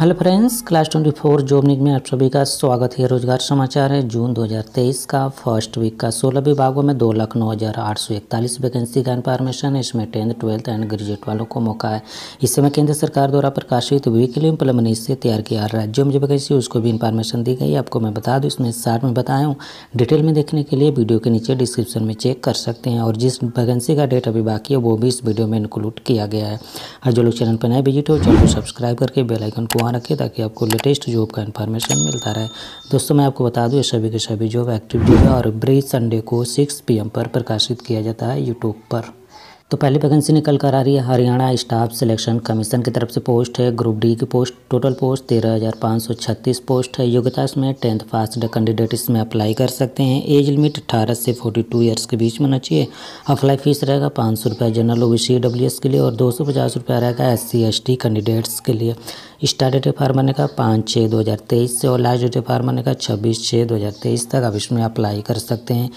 Hello friends, class 24 job निक में आप सभी का स्वागत है। रोजगार समाचार है जून 2023 का फर्स्ट वीक का 16 विभागों में 2,09,841 वैकेंसी का इन्फॉर्मेशन है। इसमें 10th, 12th एंड ग्रेजुएट वालों को मौका है। इस समय केंद्र सरकार द्वारा प्रकाशित वीकली इम्प्लॉयमेंट से तैयार किया राज्यों में जो वैकेंसी उसको भी इन्फॉर्मेशन दी गई। आपको मैं बता दूँ, इसमें 60 में बताया हूँ। डिटेल में देखने के लिए वीडियो के नीचे डिस्क्रिप्शन में चेक कर सकते हैं और जिस वैकेंसी का डेट अभी बाकी है वो भी इस वीडियो में इंक्लूड किया गया है। और जो लोग चैनल पर नए विजिट हो चैनल को सब्सक्राइब करके बेल आइकन को रखिए ताकि आपको लेटेस्ट जॉब का इन्फॉर्मेशन मिलता रहे। दोस्तों, मैं आपको बता दूं सभी के सभी जॉब एक्टिविटी है और ब्रीफ संडे को 6 PM पर प्रकाशित किया जाता है यूट्यूब पर। तो पहली वैकेंसी निकल कर आ रही है हरियाणा स्टाफ सिलेक्शन कमीशन की तरफ से। पोस्ट है ग्रुप डी की पोस्ट। टोटल पोस्ट 13,536 पोस्ट है। योग्यता इसमें 10th पास कैंडिडेट इसमें अप्लाई कर सकते हैं। एज लिमिट 18 से 42 ईयर्स के बीच में होना चाहिए। अप्लाई फीस रहेगा 500 रुपये जनरल OBC/DWS के लिए और 250 रुपये रहेगा SC/ST कैंडिडेट्स के लिए। स्टार्ट डेट फॉर्म भरने का 5/6/2023 से और लास्ट डेट फॉर्म भरने का 26/6/2023 तक आप इसमें अप्लाई कर सकते हैं।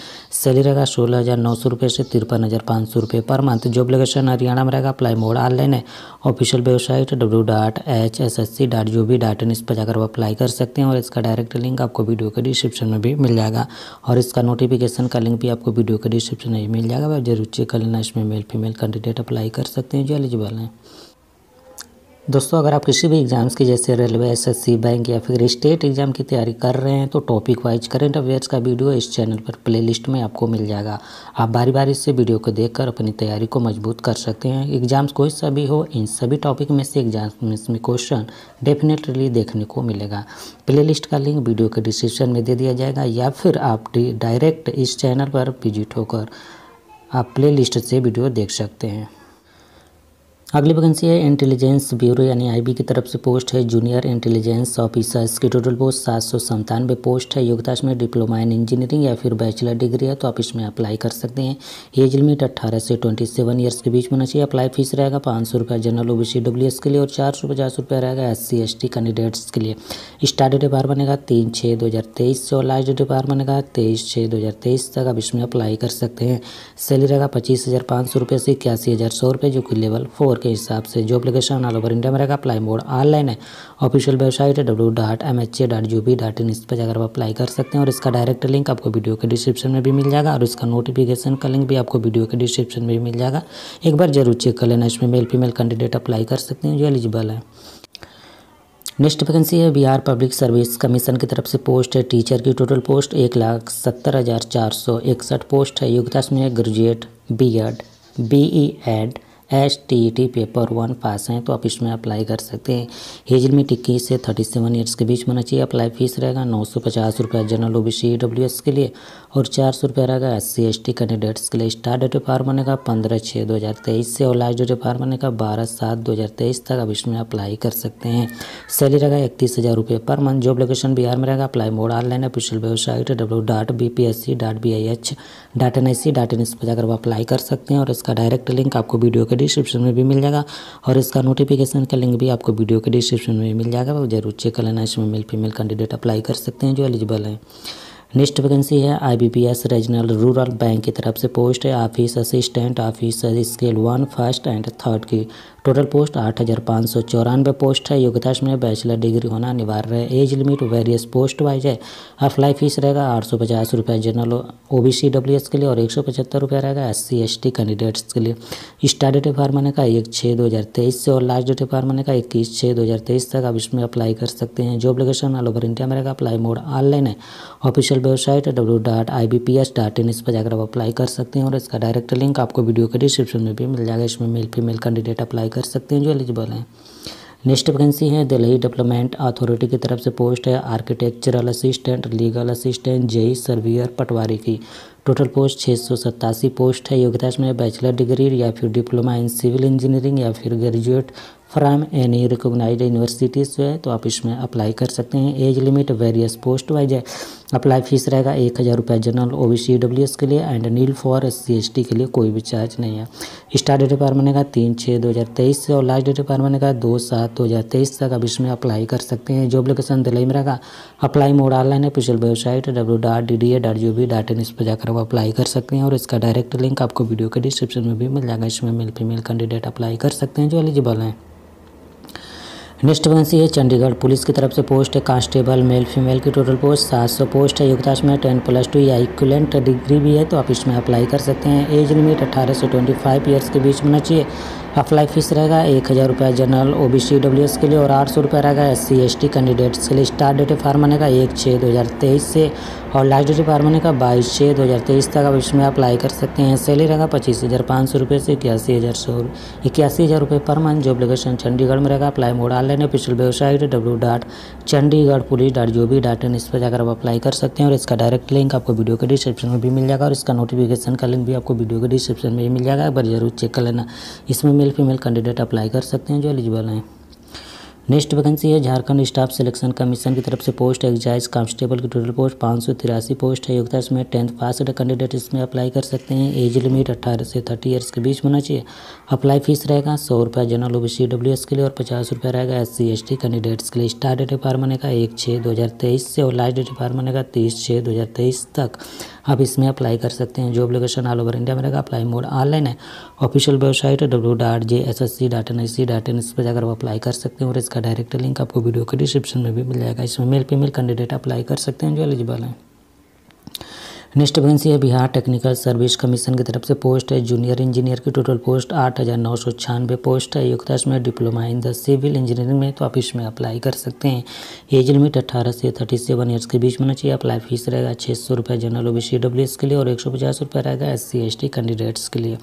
सैलरी रहेगा 16,900 रुपये से 53,500 रुपये per month. Job location Haryana में रहेगा। अप्लाई मोड ऑनलाइन है। ऑफिशियल वेबसाइट www.hssc.gov.in इस पर जाकर आप अप्लाई कर सकते हैं और इसका डायरेक्ट लिंक आपको वीडियो के डिस्क्रिप्शन में भी मिल जाएगा और इसका नोटिफिकेशन का लिंक भी आपको वीडियो के डिस्क्रिप्शन में मिल जाएगा। आप जरूर चेक कर लेना। इसमें मेल फीमेल कैंडिडेट अप्लाई कर सकते हैं जो एलिजिबल हैं। दोस्तों, अगर आप किसी भी एग्ज़ाम्स की जैसे रेलवे, SSC, बैंक या फिर स्टेट एग्ज़ाम की तैयारी कर रहे हैं तो टॉपिक वाइज करंट अफेयर्स का वीडियो इस चैनल पर प्लेलिस्ट में आपको मिल जाएगा। आप बारी बारी से वीडियो को देखकर अपनी तैयारी को मजबूत कर सकते हैं। एग्ज़ाम्स कोई सा भी हो, इन सभी टॉपिक में से एग्ज़ाम्स में क्वेश्चन डेफिनेटली देखने को मिलेगा। प्लेलिस्ट का लिंक वीडियो के डिस्क्रिप्शन में दे दिया जाएगा या फिर आप डायरेक्ट इस चैनल पर विजिट होकर आप प्लेलिस्ट से वीडियो देख सकते हैं। अगली वैकेंसी है इंटेलिजेंस ब्यूरो यानी IB की तरफ से। पोस्ट है जूनियर इंटेलिजेंस ऑफिसर्स की। टोटल पोस्ट 797 पोस्ट है। योग्यता इसमें डिप्लोमा इन इंजीनियरिंग या फिर बैचलर डिग्री है तो आप इसमें अप्लाई कर सकते हैं। एज लिमिट 18 से 27 ईयर्स के बीच में होना चाहिए। अप्लाई फीस रहेगा 500 रुपये जनरल OBC/DWS के लिए और 450 रुपये रहेगा SC/ST कैंडिडेट्स के लिए। स्टार्ट डेट बार बनेगा 3/6/2023 से और लास्ट डेट बार बनेगा 23/6/2023 तक आप इसमें अप्लाई कर सकते हैं। सैलरी रहेगा 25,500 रुपये से 81,100 रुपये जो कि लेवल 4 के हिसाब से। Job application all over India में रहेगा। अप्लाई मोड ऑनलाइन है। ऑफिशियल वेबसाइट है www.mha.gov.in इस पर जाकर आप अप्लाई कर सकते हैं और इसका डायरेक्ट लिंक आपको वीडियो के डिस्क्रिप्शन में भी मिल जाएगा और इसका नोटिफिकेशन का लिंक भी आपको वीडियो के डिस्क्रिप्शन में भी मिल जाएगा। एक बार जरूर चेक कर लेना। इसमें मेल फीमेल कैंडिडेट अप्लाई कर सकते हैं जो एलिजिबल है। नेक्स्ट वैकेंसी है बिहार पब्लिक सर्विस कमीशन की तरफ से। पोस्ट है टीचर की। टोटल पोस्ट 1,70,461 पोस्ट है। योग्यता में graduate BEd, BE STET paper 1 pass हैं तो आप इसमें अप्लाई कर सकते हैं। एज लिमिट 21 से 37 ईयर्स के बीच में होना चाहिए। अप्लाई फीस रहेगा 950 रुपये जनरल OBC/DWS के लिए और 400 रुपये रहेगा SC/ST कैंडिडेट्स के लिए। स्टार्ट डेट फॉर्म भरने का 15/6/2023 से और लास्ट डेट फॉर्म भरने का 12/7/2023 तक आप इसमें अप्लाई कर सकते हैं। सैलरी रहेगा 31,000 रुपये per month. Job location Bihar में रहेगा। Apply mode online official website www.bpsc.bih.nic.in इस पर जाकर आप अप्लाई कर सकते हैं और इसका डायरेक्ट लिंक आपको वीडियो के डिस्क्रिप्शन में भी मिल जाएगा और इसका नोटिफिकेशन का लिंक भी आपको वीडियो के डिस्क्रिप्शन में मिल जाएगा। आप जरूर चेक कर लेना। इसमें मेल फीमेल कैंडिडेट अप्लाई कर सकते हैं जो एलिजिबल हैं। नेक्स्ट वैकेंसी है IBPS रीजनल रूरल बैंक की तरफ से। पोस्ट है office assistant officer scale 1 first and third की। टोटल पोस्ट 8,594 पोस्ट है। योग्यता में बैचलर डिग्री होना अनिवार्य है। Age limit various post wise है। अप्लाई फीस रहेगा 850 रुपये जनरल OBC/DWS के लिए और 175 रुपये रहेगा SC/ST कैंडिडेट्स के लिए। स्टार्ट डेट फॉर्म भरने का 1/6/2023 से और लास्ट डेट फॉर्म भरने का 21/6/2023 तक आप इसमें अप्लाई कर सकते हैं। Job location all over India में रहेगा। अप्लाई मोड ऑनलाइन है। ऑफिशियल वेबसाइट www.ibps.in इस पर जाकर आप अप्लाई कर सकते हैं और इसका डायरेक्ट लिंक आपको वीडियो के डिस्क्रिप्शन में भी मिल जाएगा। इसमें मेल फीमेल कैंडिडेट अप्लाई कर सकते हैं जो एलिजिबल हैं। नेक्स्ट वैकेंसी है दिल्ली डेवलपमेंट अथॉरिटी की तरफ से। पोस्ट है architectural assistant, legal assistant, JE surveyor, patwari की। टोटल पोस्ट 687 पोस्ट है। योग्यता में बैचलर डिग्री या फिर डिप्लोमा इन सिविल इंजीनियरिंग या फिर graduate from any recognised university से है तो आप इसमें अप्लाई कर सकते हैं। Age limit various post wise है। अप्लाई फीस रहेगा 1,000 रुपये जनरल OBC/DWS के लिए एंड नील फॉर SC/ST के लिए कोई भी चार्ज नहीं है। स्टार्ट डेट फॉर्म बनेगा 3/6/2023 से और लास्ट डेट फॉर्म बनेगा 2/7/2023 तक आप इसमें अप्लाई कर सकते हैं। जॉब लोकेशन दिल्ली में रहेगा। अप्लाई मोड ऑनलाइन है। ऑफिशियल वेबसाइट www.dda.gov.in इस पर जाकर आप अप्लाई कर सकते हैं और इसका डायरेक्ट लिंक आपको वीडियो के डिस्क्रिप्शन में भी मिल जाएगा। इसमें मेल फीमेल कैंडिडेट अप्लाई कर सकते हैं जो एलिजिबल हैं। नेक्स्ट वैकेंसी है चंडीगढ़ पुलिस की तरफ से पोस्ट है कांस्टेबल मेल फीमेल की टोटल पोस्ट 700 पोस्ट है। योग्यता में 10+2 या इक्विवेलेंट डिग्री भी है तो आप इसमें अप्लाई कर सकते हैं। एज लिमिट 18 से 25 ईयर्स के बीच होना चाहिए। अप्लाई फीस रहेगा 1000 रुपया जनरल OBC WS के लिए और 800 रुपया रहेगा SC ST कैंडिडेट्स के लिए। स्टार्ट डेट फार्म बनेगा 1/6/2023 से और लास्ट डेट फार्म बनेगा 22/6/2023 तक आप इसमें अप्लाई कर सकते हैं। सैलरी रहेगा 25,500 रुपये से 81,000 रुपये per month. Job location Chandigarh में रहेगा। Apply mode online official website www.chandigarhpolice.gov.in इस पर जाकर आप अप्लाई कर सकते हैं और इसका डायरेक्ट लिंक आपको वीडियो के डिस्क्रिप्शन में भी मिल जाएगा और इसका नोटिफिकेशन का लिंक भी आपको वीडियो के डिस्क्रिप्शन में ही मिल जाएगा। एक बार जरूर चेक कर लेना। इसमें मेल फीमेल कैंडिडेट अप्लाई कर सकते हैं जो एलिजिबल हैं। नेक्स्ट वैकेंसी है झारखंड स्टाफ सिलेक्शन कमीशन की तरफ से पोस्ट एक्साइज कांस्टेबल की टोटल पोस्ट 583 पोस्ट है। योग्यता इसमें 10th पास कैंडिडेट इसमें अप्लाई कर सकते हैं। एज लिमिट 18 से 30 ईयर्स के बीच होना चाहिए। अप्लाई फीस रहेगा 100 रुपये जनरल OBC WS के लिए और 50 रुपये रहेगा SC ST कैंडिडेट्स के लिए। स्टार्ट डेट फार्म बनेगा 1/6/2023 से और लास्ट डेट फार्म बनेगा 30/6/2023 तक आप इसमें अप्लाई कर सकते हैं। Job location all over India में रहेगा। अप्लाई मोड ऑनलाइन है। ऑफिशियल वेबसाइट www.jssc.nic.in इस पर जाकर आप अप्लाई कर सकते हैं और इसका डायरेक्ट लिंक आपको वीडियो के डिस्क्रिप्शन में भी मिल जाएगा। इसमें मेल फीमेल कैंडिडेट अप्लाई कर सकते हैं जो एलिजिबल हैं। नेक्स्ट वैकेंसी है बिहार टेक्निकल सर्विस कमीशन की तरफ से पोस्ट है जूनियर इंजीनियर की टोटल पोस्ट 8,996 पोस्ट है। योग्यता में diploma in the civil engineering में तो आप इसमें अप्लाई कर सकते हैं। एज लिमिट 18 से 37 ईयर्स के बीच होना चाहिए। अप्लाई फीस रहेगा 600 रुपये जनरल OBC WS के लिए और 150 रुपये रहेगा SC ST कैंडिडेट्स के लिए।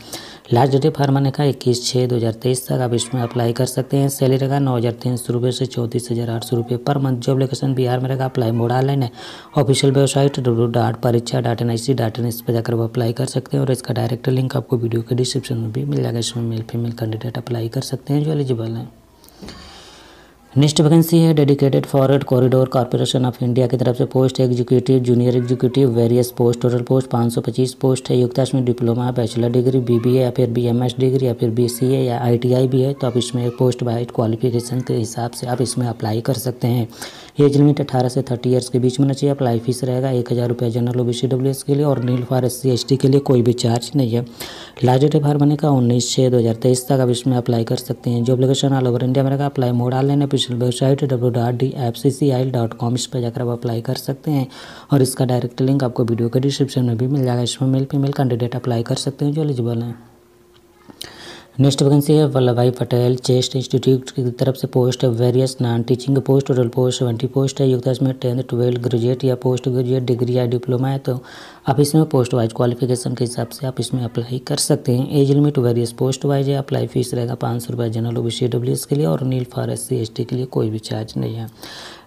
लास्ट डेट फार्म बनेगा 21/6/2023 तक आप इसमें अप्लाई कर सकते हैं। सैलरी रहेगा 9,300 रुपये से 34,800 रुपये per month. Job location Bihar में रहेगा। अप्लाई मोड ऑनलाइन है। ऑफिशियल वेबसाइट www.parikshadata.nic.in इस पर जाकर आप अप्लाई कर सकते हैं और इसका डायरेक्ट लिंक आपको वीडियो के डिस्क्रिप्शन में भी मिल जाएगा। इसमें मेल फीमेल कैंडिडेट अप्लाई कर सकते हैं जो एलिजिबल हैं। नेक्स्ट वैकेंसी है dedicated forward corridor corporation of India की तरफ से post executive junior executive various post total post 525 post है। योग्यता में डिप्लोमा बैचलर डिग्री BBA या फिर BMS डिग्री या फिर BCA या ITI भी है तो आप इसमें पोस्ट वाइज क्वालिफिकेशन के हिसाब से आप इसमें अप्लाई कर सकते हैं। एज लिमिट 18 से 30 ईयर्स के बीच में होना चाहिए। अप्लाई फीस रहेगा 1000 रुपये जनरल OBC WS के लिए और नील फॉर SC ST के लिए कोई भी चार्ज नहीं है। लास्ट डेट फार्म बने का 19/6/2023 तक आप इसमें अप्लाई कर सकते हैं। Job location all over India में रहेगा। Apply mode online official website www.dfccil.com इस पर जाकर आप अप्लाई कर सकते हैं और इसका डायरेक्ट लिंक आपको वीडियो के डिस्क्रिप्शन में भी मिल जाएगा। इसमें मेल फीमेल कैंडिडेट अप्लाई कर सकते हैं जो एलिजिबल हैं। नेक्स्ट वैकेंसी है वल्लभ भाई पटेल चेस्ट इंस्टीट्यूट की तरफ से पोस्ट है various non teaching post total post 70 post है। योग्यता में 10th, 12th ग्रेजुएट या पोस्ट ग्रेजुएट डिग्री या डिप्लोमा है तो आप इसमें पोस्ट वाइज क्वालिफिकेशन के हिसाब से आप इसमें अप्लाई कर सकते हैं। Age limit various post wise है। अप्लाई फीस रहेगा 500 रुपये जनरल OBC WS के लिए और नील फॉर SC ST के लिए कोई भी चार्ज नहीं है।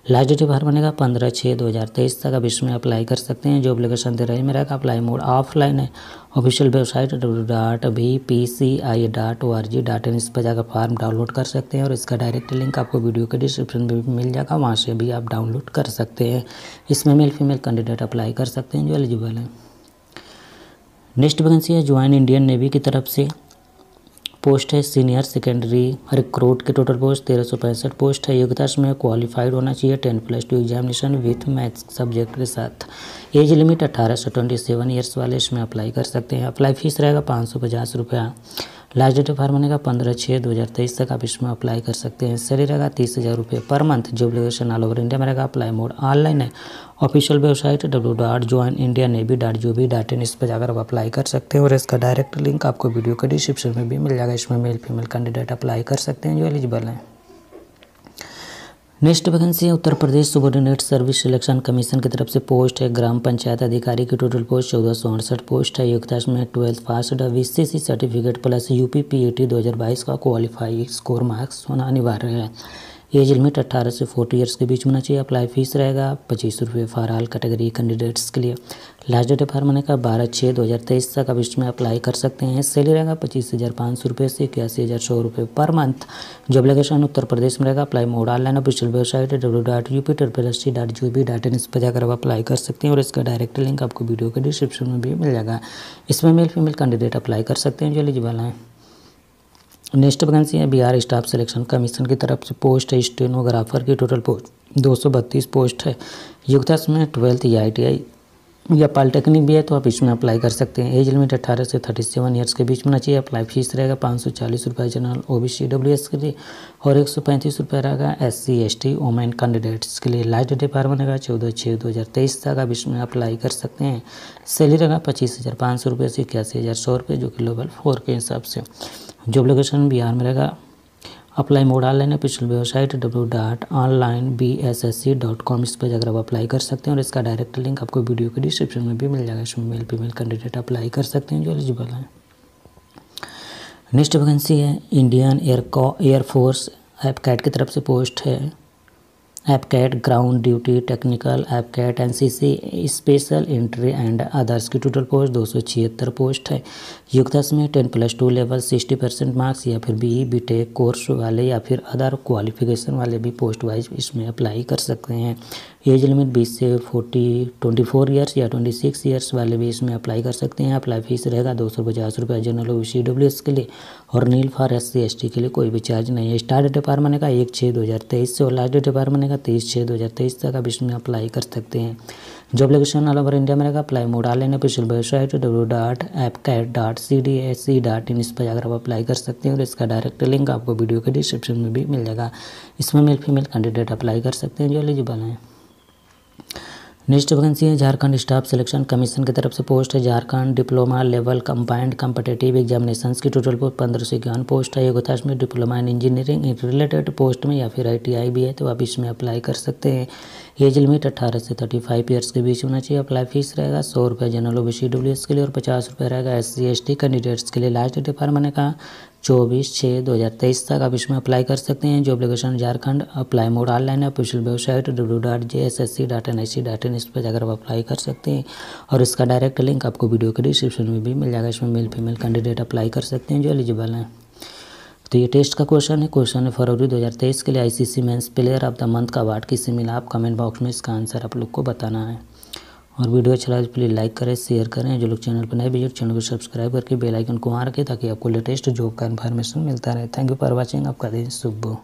लास्ट डेट फार्म बनेगा 15/6/2023 तक आप इसमें अप्लाई कर सकते हैं। जॉब लोकेशन देहरादून में रहेगा। अप्लाई मोड ऑफलाइन है। ऑफिशियल वेबसाइट www.vpci.org.in इस पर जाकर फॉर्म डाउनलोड कर सकते हैं और इसका डायरेक्ट लिंक आपको वीडियो के डिस्क्रिप्शन में भी मिल जाएगा। वहाँ से भी आप डाउनलोड कर सकते हैं। इसमें मेल फीमेल कैंडिडेट अप्लाई कर सकते हैं जो एलिजिबल हैं। नेक्स्ट वैकेंसी है ज्वाइन इंडियन नेवी की तरफ से पोस्ट है सीनियर सेकेंडरी रिक्रूट के टोटल पोस्ट 1365 पोस्ट है। योग्यता में क्वालिफाइड होना चाहिए 10+2 एग्जामिनेशन विथ मैथ्स सब्जेक्ट के साथ। एज लिमिट 18 से 27 ईयर्स वाले इसमें अप्लाई कर सकते हैं। अप्लाई फीस रहेगा 550 रुपया। लास्ट डेट फार्म बनेगा 15/6/2023 तक आप इसमें अप्लाई कर सकते हैं। सैलरी रहेगा 30,000 रुपये per month. Job location all over India में रहेगा। अप्लाई मोड ऑनलाइन है। ऑफिशियल वेबसाइट www.joinindianavy.gov.in इस पर जाकर आप अप्लाई कर सकते हैं और इसका डायरेक्ट लिंक आपको वीडियो के डिस्क्रिप्शन में भी मिल जाएगा। इसमें मेल फीमेल कैंडिडेट अप्लाई कर सकते हैं जो एलिजिबल हैं। नेक्स्ट वैकेंसी है Uttar Pradesh subordinate service selection commission की तरफ से पोस्ट है ग्राम पंचायत अधिकारी की टोटल पोस्ट 1468 पोस्ट है। योग्यता में 12th pass VCC certificate plus UPPET 2022 का क्वालिफाई स्कोर मार्क्स होना अनिवार्य है। एज लिमिट 18 से 40 ईयर्स के बीच होना चाहिए। अप्लाई फीस रहेगा 25 रुपये फॉर ऑल कैटेगरी कैंडिडेट्स के लिए। लास्ट डेट फार्म बनेगा 12/6/2023 तक आप इसमें अप्लाई कर सकते हैं। सैलरी रहेगा 25,500 रुपये से 81,100 रुपये per month. Job location Uttar Pradesh में रहेगा। Apply mode online official website www.up.rc.gov.in इस पर जाकर आप अप्लाई कर सकते हैं और इसका डायरेक्ट लिंक आपको वीडियो के डिस्क्रिप्शन में भी मिल जाएगा। इसमें मेल फीमेल कैंडिडेट अप्लाई कर सकते हैं जो एलिजिबल हैं। नेक्स्ट वैकेंसी है बिहार स्टाफ सिलेक्शन कमीशन की तरफ से पोस्ट है स्टेनोग्राफर की टोटल पोस्ट 232 पोस्ट है। योग्यता में 12th या ITI या पॉलिटेक्निक भी है तो आप इसमें अप्लाई कर सकते हैं। एज लिमिट 18 से 37 ईयर्स के बीच में होना चाहिए। अप्लाई फीस रहेगा 540 रुपये जनरल OBC WS के लिए और 135 रुपये रहेगा SC ST वोमेन कैंडिडेट्स के लिए। लास्ट डेट फार्मन रहेगा 14/6/2023 तक, आप इसमें अप्लाई कर सकते हैं। सैलरी रहेगा 25,500 रुपये से 81,100 रुपये, जो कि लेवल 4 के हिसाब से। जॉब लोकेशन बिहार में रहेगा। अप्लाई मोड ऑनलाइन है। पिछली वेबसाइट www.onlinebssc.com, इस पर जाकर आप अप्लाई कर सकते हैं और इसका डायरेक्ट लिंक आपको वीडियो के डिस्क्रिप्शन में भी मिल जाएगा। इसमें मेल फीमेल कैंडिडेट अप्लाई कर सकते हैं जो एलिजिबल हैं। नेक्स्ट वैकेंसी है इंडियन एयरफोर्स AFCAT की तरफ से पोस्ट है। AFCAT ground duty technical, AFCAT NCC special entry and others की टोटल पोस्ट 276 पोस्ट है। योग्यता में 10+2 लेवल 60% मार्क्स या फिर BE BTech कोर्स वाले या फिर अदर क्वालिफिकेशन वाले भी पोस्ट वाइज इसमें अप्लाई कर सकते हैं। एज लिमिट 20 से 24 ईयर्स या 26 ईयर्स वाले भी इसमें अप्लाई कर सकते हैं। अप्लाई फीस रहेगा 250 रुपये जनरल OBC WS के लिए और नील फॉर SC ST के लिए कोई भी चार्ज नहीं है। स्टार्ट डेट फार्मने का 1/6/2023 से और लास्ट डेट फार्मने 23/6/2023 तक आप इसमें अप्लाई कर सकते हैं। Job location all over India में रहेगा। Apply mode online official website www.appcat.cdsc.in, इस पर जाकर आप अप्लाई कर सकते हैं और इसका डायरेक्ट लिंक आपको वीडियो के डिस्क्रिप्शन में भी मिल जाएगा। इसमें मेल फीमेल कैंडिडेट अप्लाई कर सकते हैं जो एलिजिबल हैं। नेक्स्ट वैकेंसी है झारखंड स्टाफ सिलेक्शन कमीशन की तरफ से पोस्ट है। Jharkhand diploma level combined competitive examinations की टोटल पोस्ट 1551 पोस्ट है। योग्यता में diploma in engineering related post में या फिर ITI भी है तो आप इसमें अप्लाई कर सकते हैं। एज लिमिट 18 से 35 ईयर्स के बीच होना चाहिए। अप्लाई फीस रहेगा 100 रुपये जनरल OBC WS के लिए और 50 रुपये रहेगा SC ST कैंडिडेट्स के लिए। लास्ट डेट फार्मने का 24/6/2023 तक, आप इसमें अप्लाई कर सकते हैं। Job location Jharkhand. Apply mode online है। ऑफिशियल वेबसाइट www.jssc.nic.in, इस पर जाकर आप अप्लाई कर सकते हैं और इसका डायरेक्ट लिंक आपको वीडियो के डिस्क्रिप्शन में भी मिल जाएगा। इसमें मेल फीमेल कैंडिडेट अप्लाई कर सकते हैं जो एलिजिबल हैं। तो ये टेस्ट का क्वेश्चन है। क्वेश्चन है फरवरी 2023 के लिए ICC men's player of the month का अवार्ड किसे मिला। आप कमेंट बॉक्स में इसका आंसर आप लोग को बताना है और वीडियो अच्छा लगे प्लीज़ लाइक करें, शेयर करें। जो लोग चैनल पर नए विजिट चैनल को सब्सक्राइब करके बेल आइकन को मार रखें ताकि आपको लेटेस्ट जॉब का इन्फॉर्मेशन मिलता रहे। Thank you for watching. आपका दिन शुभ हो।